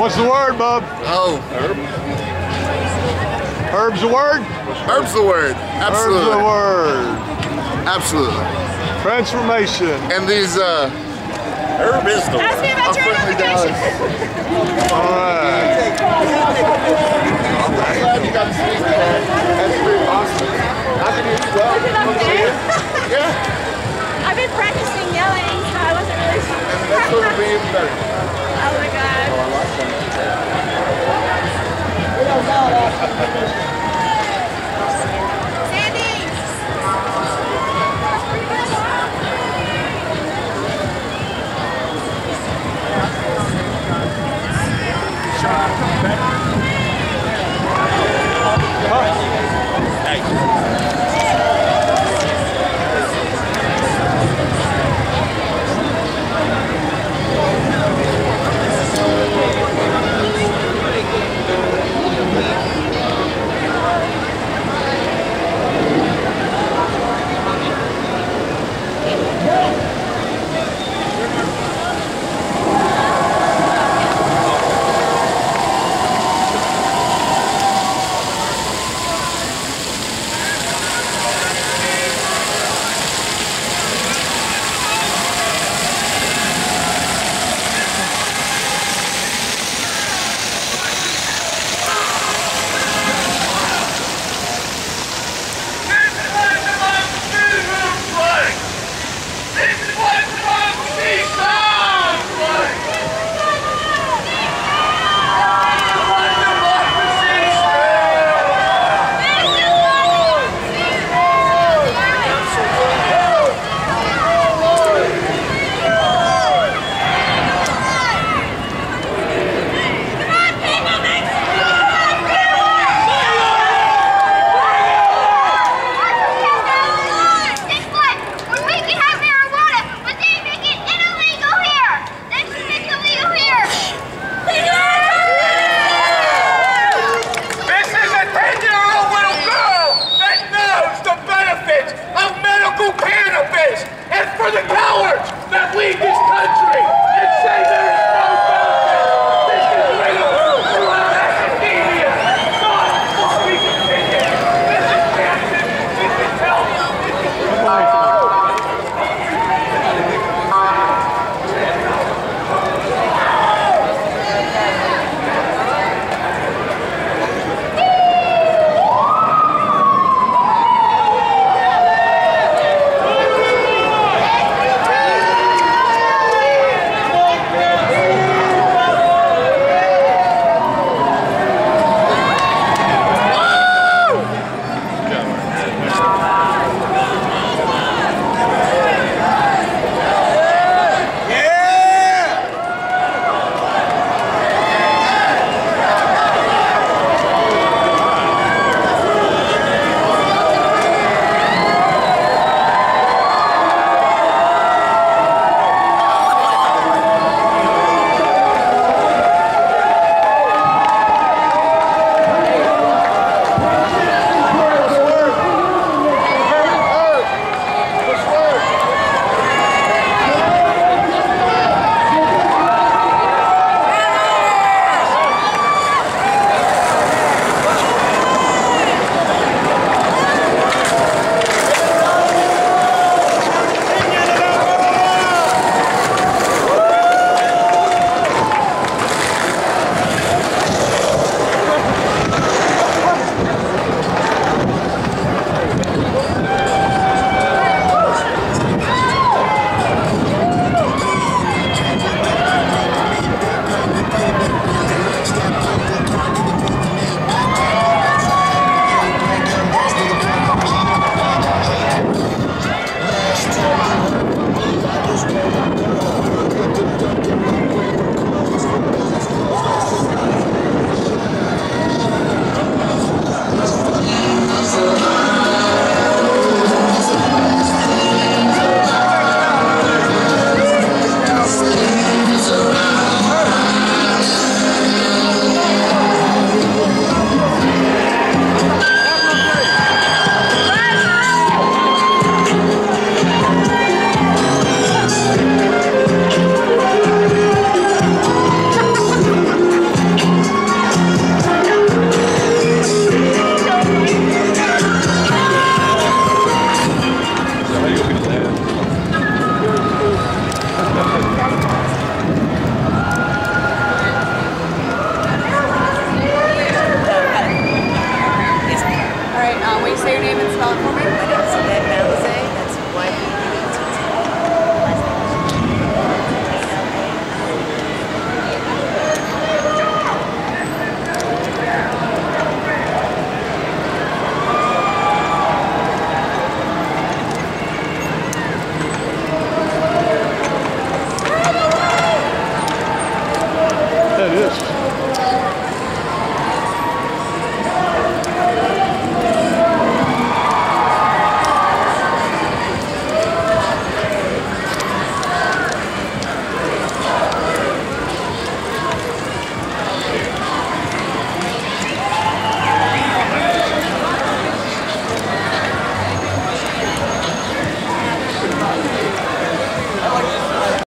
What's the word, bub? Oh. Herb. Herb's the word? Herb's the word. Absolutely. Herb's the word. Absolutely. Transformation. And these, Herb is the word. Ask me about your identification. All right. I'm glad you got to speak today. That's pretty awesome. I can do 12. Is it up there? Yeah. I've been practicing yelling, so I wasn't really sure. That's going to be even better. Oh my God. Oh, I like that. Sandy! That's pretty good. Shot.